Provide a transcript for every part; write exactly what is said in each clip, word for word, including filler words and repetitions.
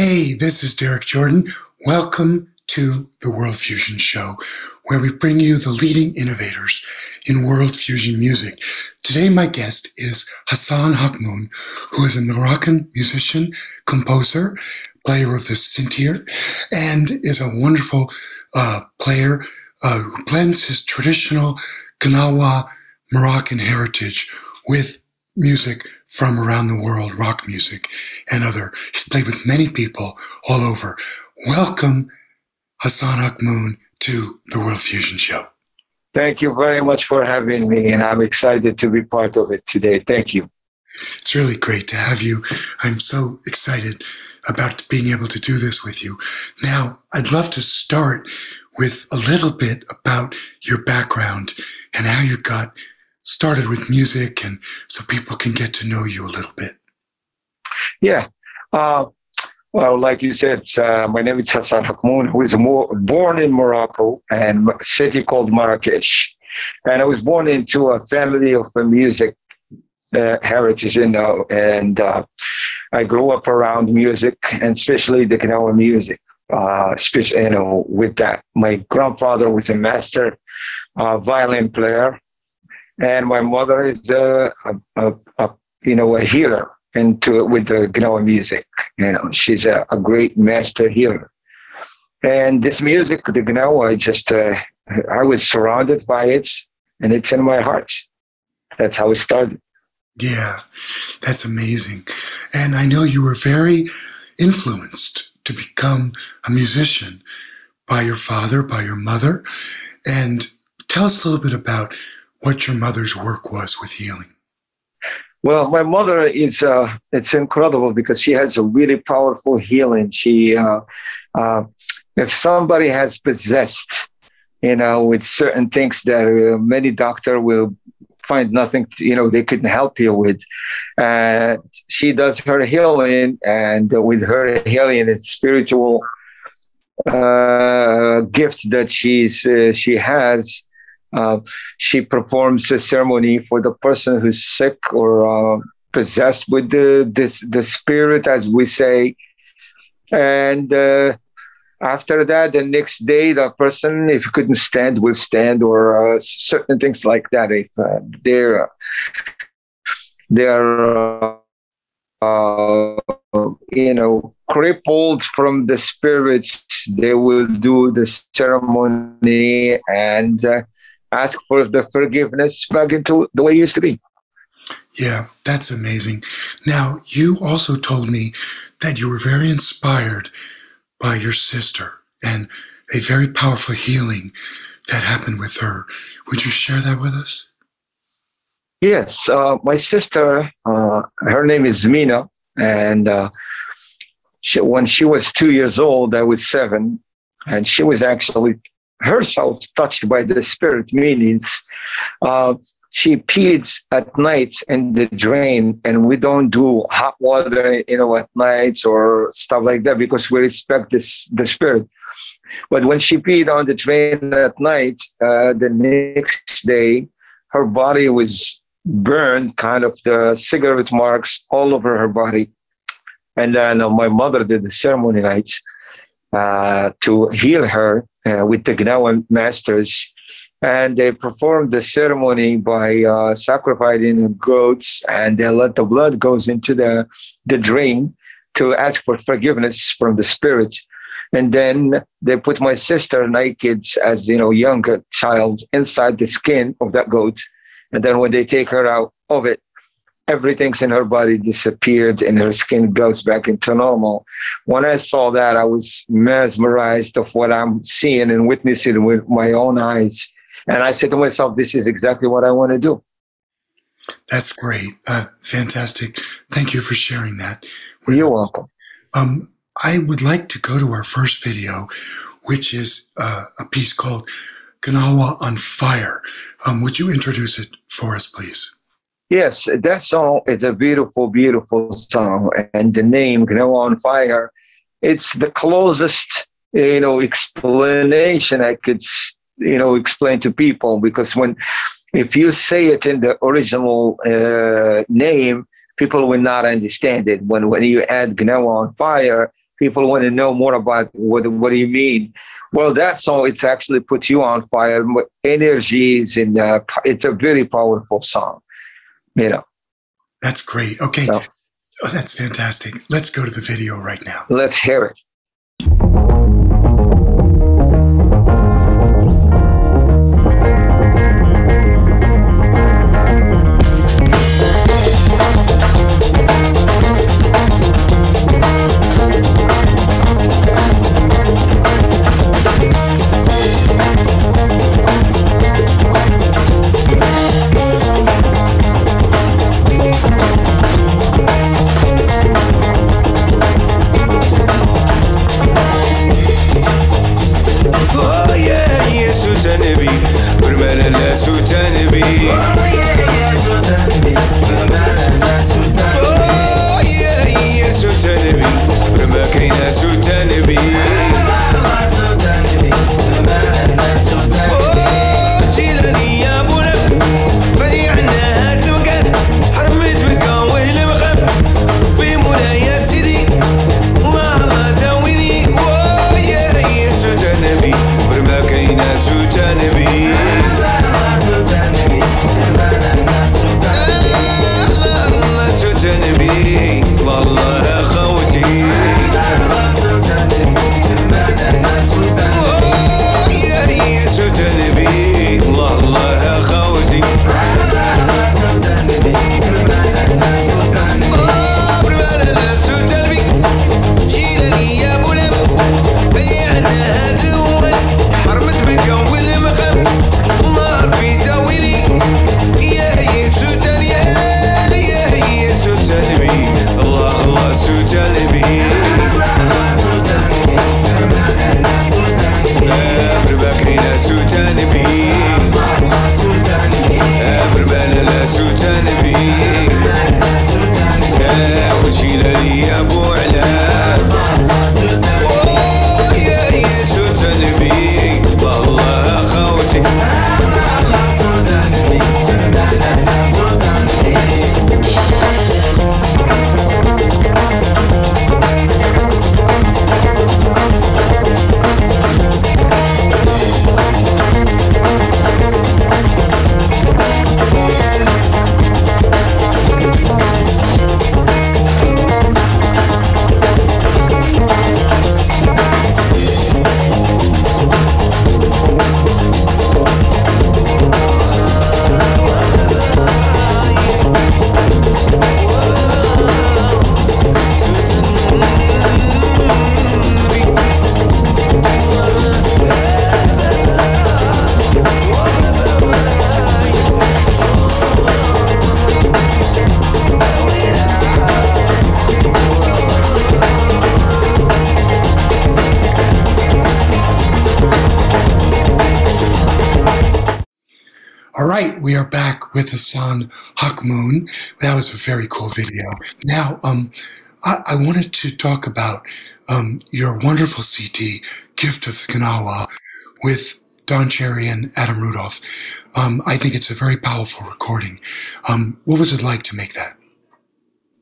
Hey, this is Derek Jordan. Welcome to the World Fusion Show, where we bring you the leading innovators in world fusion music. Today, my guest is Hassan Hakmoun, who is a Moroccan musician, composer, player of the Sintir, and is a wonderful uh, player uh, who blends his traditional Gnawa Moroccan heritage with music from around the world, rock music and other. He's played with many people all over. Welcome, Hassan Hakmoun, to the World Fusion Show. Thank you very much for having me, and I'm excited to be part of it today. Thank you. It's really great to have you. I'm so excited about being able to do this with you. Now, I'd love to start with a little bit about your background and how you got started with music, and so people can get to know you a little bit. Yeah. Uh, well, like you said, uh, my name is Hassan Hakmoun, who is more, born in Morocco and a city called Marrakech. And I was born into a family of a music uh, heritage, you know, and uh, I grew up around music, and especially the Gnawa music. Uh, especially, you know, with that, my grandfather was a master uh, violin player. And my mother is a, a, a you know, a healer into with the Gnawa music. You know, she's a, a great master healer. And this music, the Gnawa, just uh, I was surrounded by it, and it's in my heart. That's how it started. Yeah, that's amazing. And I know you were very influenced to become a musician by your father, by your mother. And tell us a little bit about what your mother's work was with healing. Well, my mother is, uh, it's incredible because she has a really powerful healing. She, uh, uh, if somebody has possessed, you know, with certain things that uh, many doctors will find nothing, to, you know, they couldn't help you with. Uh, she does her healing, and uh, with her healing, it's spiritual uh, gift that she's, uh, she has. Uh, she performs a ceremony for the person who's sick or uh, possessed with the, this, the spirit, as we say. And uh, after that, the next day, the person, if couldn't stand, will stand, or uh, certain things like that. If uh, they're, they're uh, you know, crippled from the spirits, they will do the ceremony and uh, ask for the forgiveness back into the way it used to be. Yeah, that's amazing. Now, you also told me that you were very inspired by your sister and a very powerful healing that happened with her. Would you share that with us? Yes. Uh, my sister, uh, her name is Mina, and uh, she, when she was two years old, I was seven, and she was actually herself touched by the spirit, meanings uh, she peed at night in the drain, and we don't do hot water, you know, at nights or stuff like that, because we respect this, the spirit. But when she peed on the drain at night, uh, the next day, her body was burned, kind of the cigarette marks all over her body. And then uh, my mother did the ceremony night uh, to heal her. Uh, with the Gnawa masters, and they performed the ceremony by uh, sacrificing goats, and they let the blood goes into the, the drain to ask for forgiveness from the spirit. And then they put my sister naked, as you know, young child, inside the skin of that goat. And then when they take her out of it, everything's in her body disappeared, and her skin goes back into normal. When I saw that, I was mesmerized of what I'm seeing and witnessing with my own eyes. And I said to myself, this is exactly what I want to do. That's great. Uh, fantastic. Thank you for sharing that. With, You're welcome. Um, I would like to go to our first video, which is uh, a piece called Gnawa on Fire. Um, would you introduce it for us, please? Yes, that song is a beautiful, beautiful song. And the name, Gnawa on Fire, it's the closest, you know, explanation I could, you know, explain to people. Because when, if you say it in the original uh, name, people will not understand it. When, when you add Gnawa on Fire, People want to know more about what, what do you mean? Well, that song, it's actually puts you on fire. Energies and uh, it's a very powerful song, you know. That's great. Okay. So, oh, that's fantastic. Let's go to the video right now. Let's hear it. Hassan Hakmoun. That was a very cool video. Now, um, I, I wanted to talk about um, your wonderful C D, Gift of the Gnawa, with Don Cherry and Adam Rudolph. Um, I think it's a very powerful recording. Um, what was it like to make that?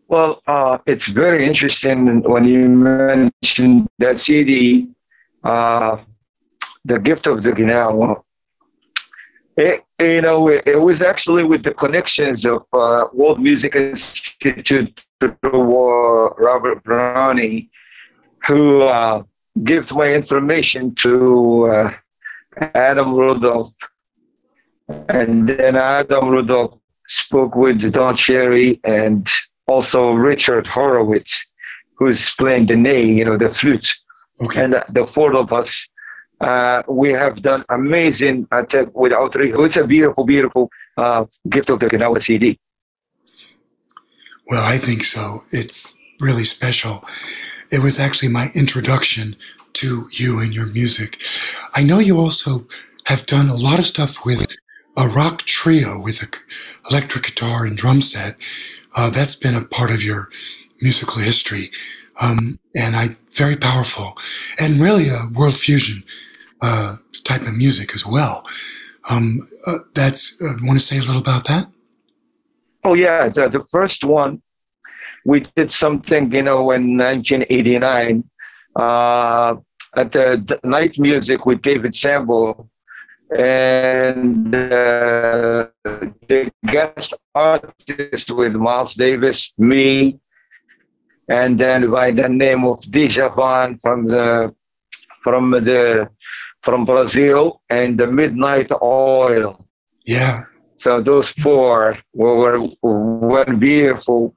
Well, uh, it's very interesting when you mentioned that C D, uh, the Gift of the Gnawa. It, you know, it, it was actually with the connections of uh, World Music Institute through uh, Robert Browning, who uh, gave my information to uh, Adam Rudolph. And then Adam Rudolph spoke with Don Cherry and also Richard Horowitz, who's playing the Ney, you know, the flute. Okay. And the four of us. Uh, we have done amazing at uh, without it's a beautiful, beautiful uh, Gift of the Gnawa C D. Well, I think so. It's really special. It was actually my introduction to you and your music. I know you also have done a lot of stuff with a rock trio with an electric guitar and drum set. Uh, that's been a part of your musical history. Um, and I very powerful, and really a world fusion uh, type of music as well. Um, uh, that's uh, want to say a little about that? Oh yeah, the, the first one we did something, you know, in nineteen eighty-nine uh, at the D Night Music with David Sanborn, and uh, the guest artist with Miles Davis, me, and then by the name of Dejavan from the from the from Brazil, and the Midnight Oil. Yeah. So those four were, were one beautiful,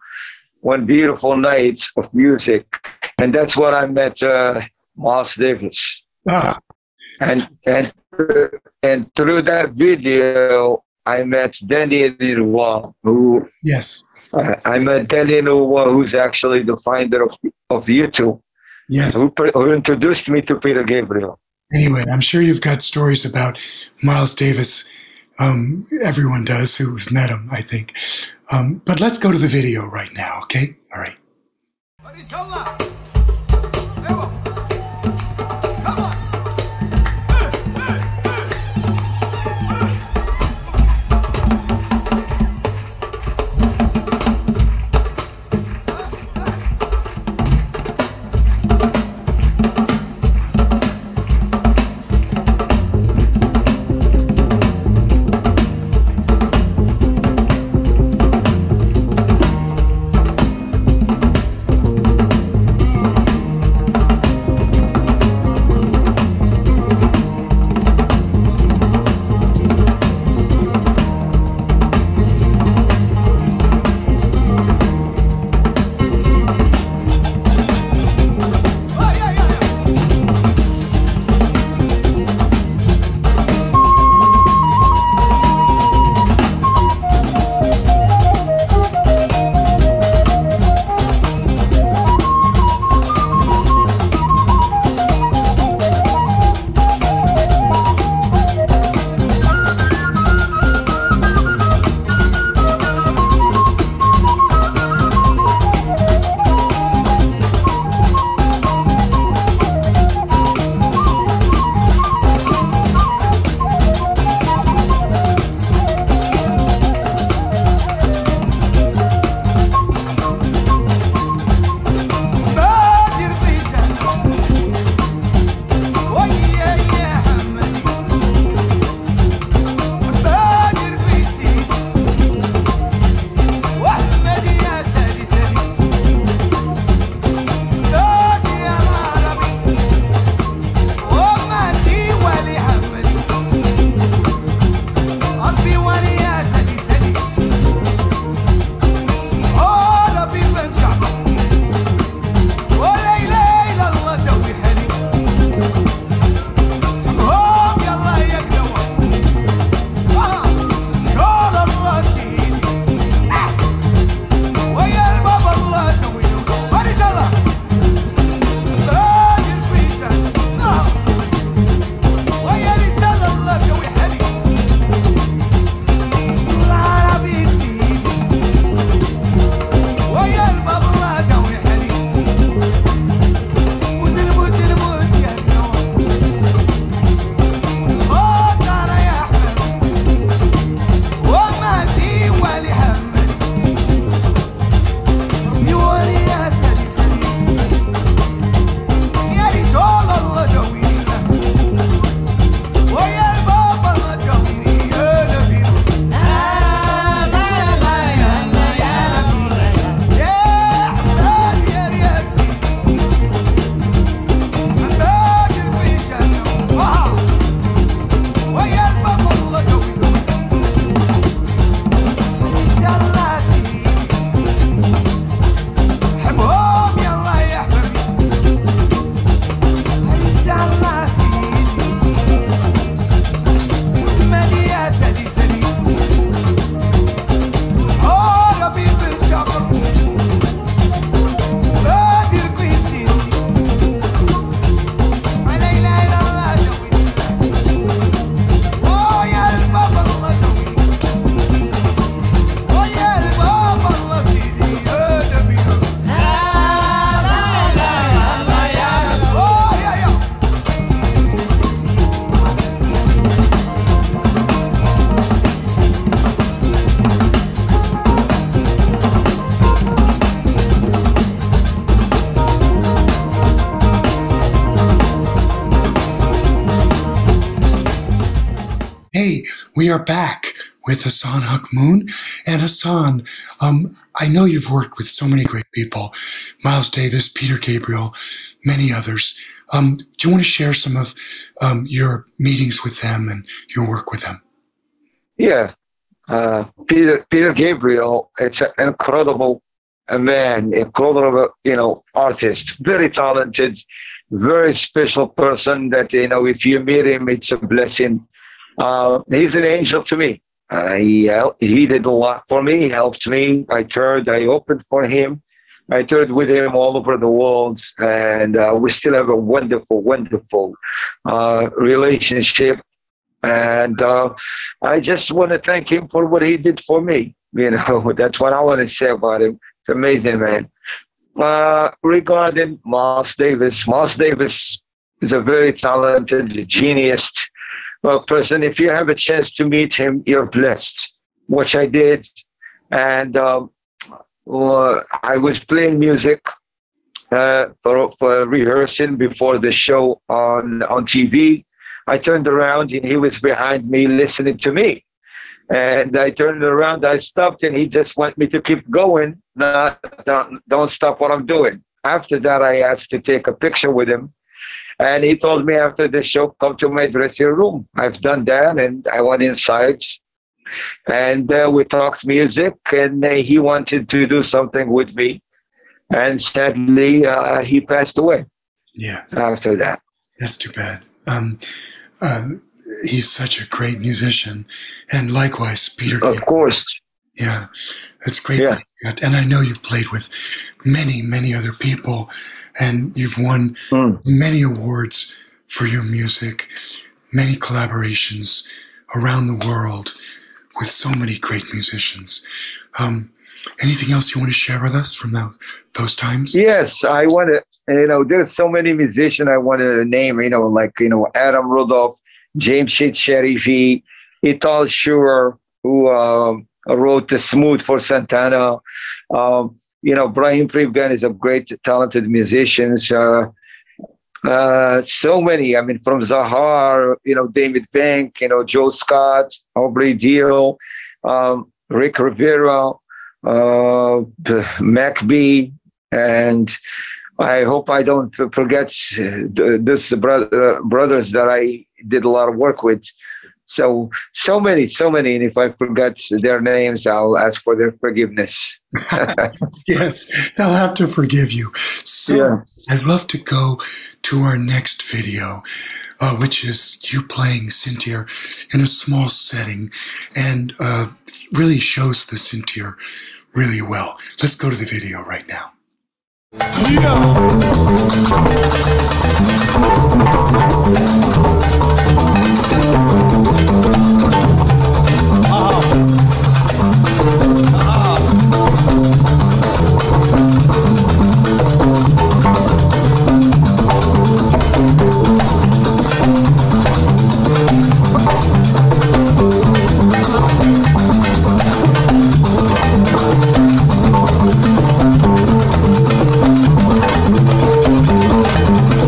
one beautiful night of music, and that's what I met uh, Miles Davis. Ah. And and and through that video, I met Danny, who yes, I, I met Danny, who's actually the founder of of YouTube. Yes, who, who introduced me to Peter Gabriel. Anyway, I'm sure you've got stories about Miles Davis. Um, everyone does who's met him, I think. Um, but let's go to the video right now, okay? All right. We are back with Hassan Hakmoun. And Hassan, um, I know you've worked with so many great people, Miles Davis, Peter Gabriel, many others. Um, do you want to share some of um, your meetings with them and your work with them? Yeah. Uh, Peter, Peter Gabriel, it's an incredible man, incredible, you know, artist, very talented, very special person that, you know, if you meet him, it's a blessing. Uh, he's an angel to me. Uh, he, he did a lot for me. He helped me. I toured. I opened for him. I toured with him all over the world. And uh, we still have a wonderful, wonderful uh, relationship. And uh, I just want to thank him for what he did for me. You know, that's what I want to say about him. It's amazing, man. Uh, regarding Miles Davis, Miles Davis is a very talented, genius uh, person. If you have a chance to meet him, you're blessed, which I did. And um, uh, I was playing music uh, for, for rehearsing before the show on, on T V. I turned around and he was behind me listening to me. And I turned around, I stopped, and he just wanted me to keep going. No, don't, don't stop what I'm doing. After that, I asked to take a picture with him. And he told me after the show, come to my dressing room. I've done that, and I went inside. And uh, we talked music, and uh, he wanted to do something with me. And sadly, uh, he passed away. Yeah. After that. That's too bad. Um, uh, he's such a great musician, and likewise, Peter. Of Gabriel. Course. Yeah, it's great. Yeah. That, and I know you've played with many, many other people, and you've won mm. many awards for your music, many collaborations around the world with so many great musicians. Um, anything else you want to share with us from that, those times? Yes, I want to. You know, there's so many musicians I wanted to name, you know, like, you know, Adam Rudolph, James Sheet-Sherivy, Ital Schuer, who uh, wrote the Smooth for Santana. Um, you know, Brahim Privegan is a great, talented musician. Uh, uh, so many, I mean, from Zahar, you know, David Bank, you know, Joe Scott, Aubrey Dio, um, Rick Rivera, uh, Mac B, and I hope I don't forget this brother, uh, brothers that I did a lot of work with. So, so many, so many. And if I forget their names, I'll ask for their forgiveness. Yes, they'll have to forgive you. So yeah. I'd love to go to our next video, uh, which is you playing Sintir in a small setting, and uh, really shows the Sintir really well. Let's go to the video right now. Yeah. Thank you.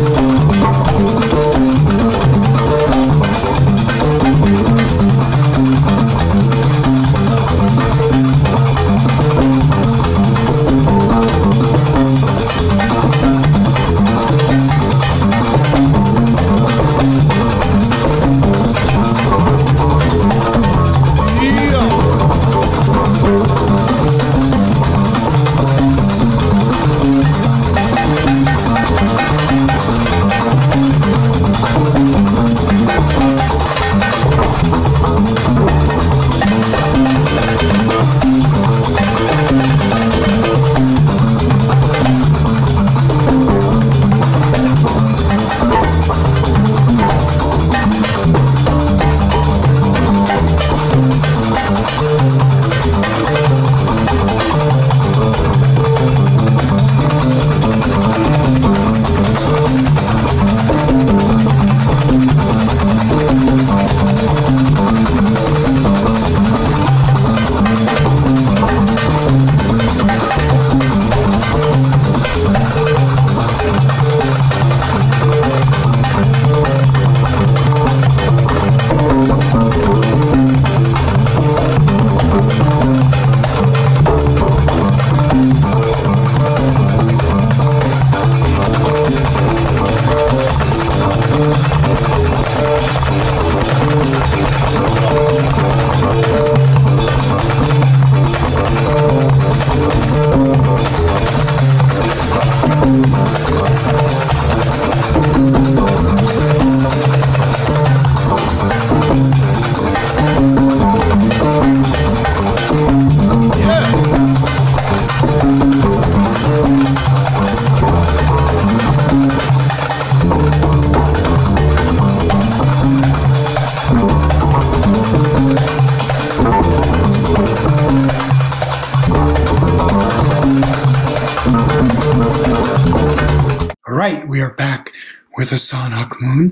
back with Hassan Hakmoun.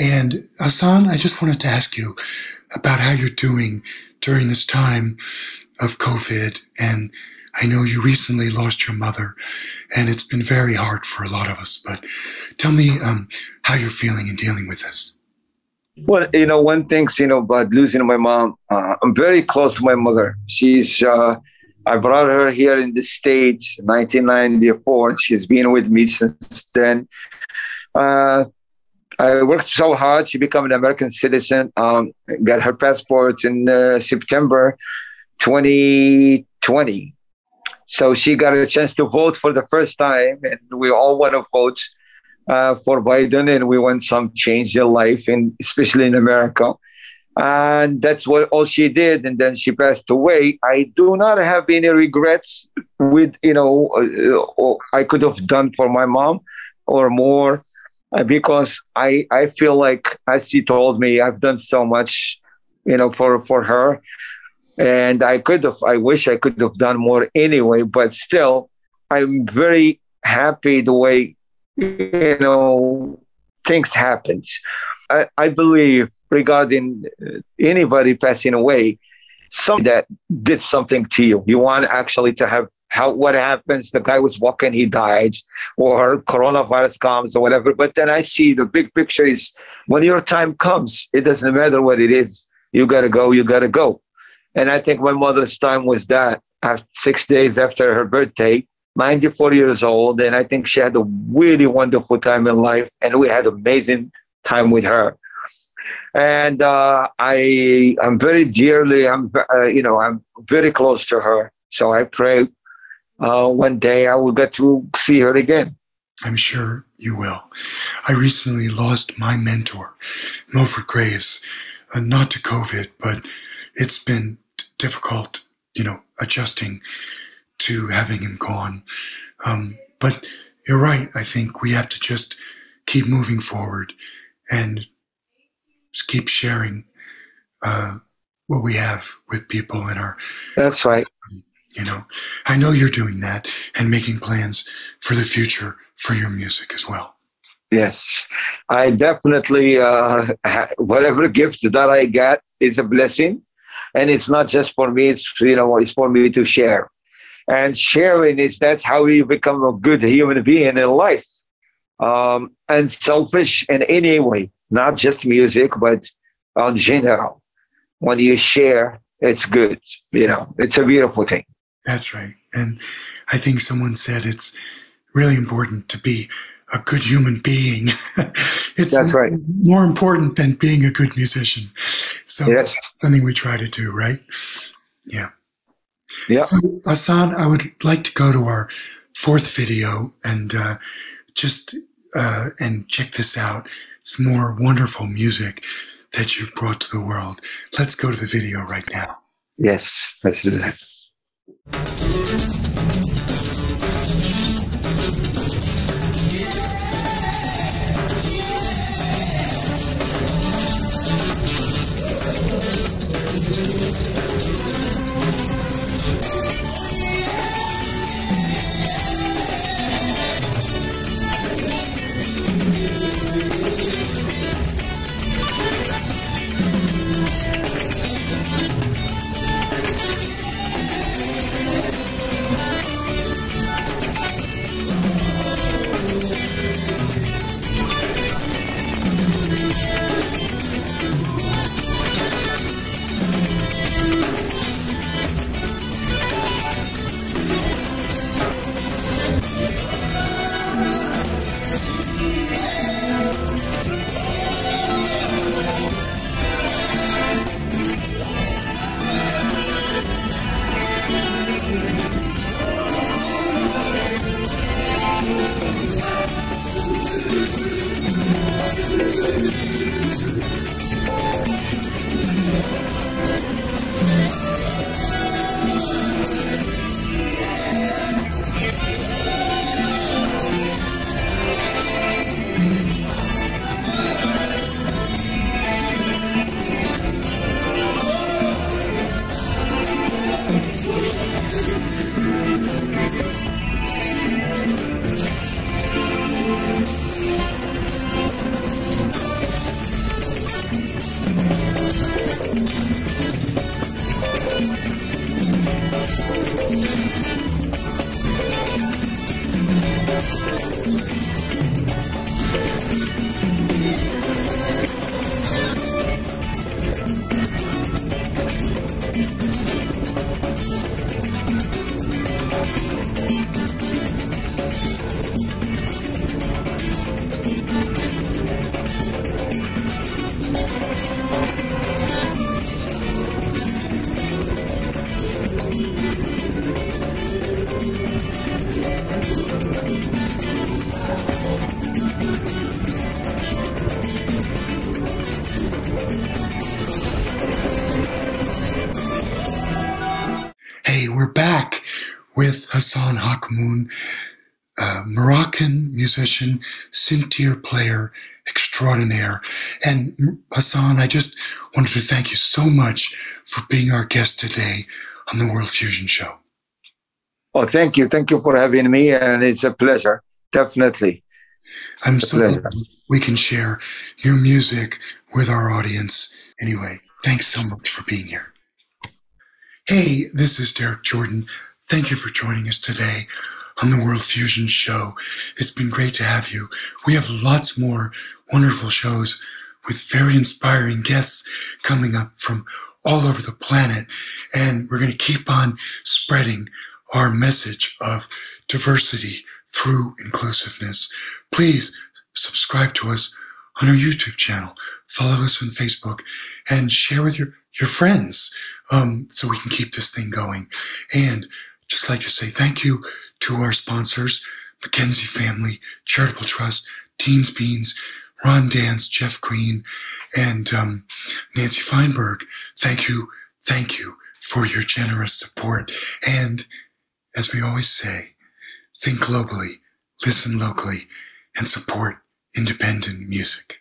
And Hassan, I just wanted to ask you about how you're doing during this time of COVID. And I know you recently lost your mother, and it's been very hard for a lot of us. But tell me um, how you're feeling and dealing with this. Well, you know, one thing, you know, about losing my mom, uh, I'm very close to my mother. She's, uh, I brought her here in the States in nineteen ninety-four. She's been with me since then. Uh, I worked so hard. She became an American citizen, um, got her passport in uh, September twenty twenty. So she got a chance to vote for the first time, and we all want to vote Uh, for Biden, and we want some change in life, and especially in America. And that's what all she did. And then she passed away. I do not have any regrets with, you know, uh, I could have done for my mom or more, uh, because I, I feel like, as she told me, I've done so much, you know, for, for her. And I could have, I wish I could have done more anyway, but still, I'm very happy the way, you know, things happen. I, I believe regarding anybody passing away, somebody that did something to you, you want actually to have how what happens. The guy was walking, he died, or coronavirus comes or whatever. But then I see the big picture is when your time comes, it doesn't matter what it is. You got to go, you got to go. And I think my mother's time was that after, six days after her birthday, ninety-four years old, and I think she had a really wonderful time in life, and we had amazing time with her. And uh, I, I'm very dearly, I'm, uh, you know, I'm very close to her. So I pray uh, one day I will get to see her again. I'm sure you will. I recently lost my mentor, Milford Graves, uh, not to COVID, but it's been t- difficult, you know, adjusting to having him gone. Um, but you're right. I think we have to just keep moving forward and just keep sharing uh, what we have with people in our... That's right. You know, I know you're doing that and making plans for the future for your music as well. Yes, I definitely, uh, whatever gift that I got is a blessing. And it's not just for me, it's, you know, it's for me to share. And sharing is that's how you become a good human being in life, um, and selfish in any way, not just music, but in general. When you share, it's good. You know, it's a beautiful thing. That's right. And I think someone said it's really important to be a good human being. It's that's right. More important than being a good musician. So yes. Something we try to do, right? Yeah. Yep. So, Hassan, I would like to go to our fourth video and uh, just uh, and check this out. It's more wonderful music that you've brought to the world. Let's go to the video right now. Yes, let's do that. Hassan Hakmoun, uh, Moroccan musician, Sintir player extraordinaire. And Hassan, I just wanted to thank you so much for being our guest today on the World Fusion Show. Oh, thank you. Thank you for having me, and it's a pleasure, definitely. I'm so glad we can share your music with our audience. Anyway, thanks so much for being here. Hey, this is Derek Jordan. Thank you for joining us today on the World Fusion Show. It's been great to have you. We have lots more wonderful shows with very inspiring guests coming up from all over the planet. And we're going to keep on spreading our message of diversity through inclusiveness. Please subscribe to us on our YouTube channel. Follow us on Facebook and share with your, your friends um, so we can keep this thing going. And just like to say thank you to our sponsors, Mackenzie Family, Charitable Trust, Teens Beans, Ron Dance, Jeff Green, and um, Nancy Feinberg. Thank you, thank you for your generous support. And as we always say, think globally, listen locally, and support independent music.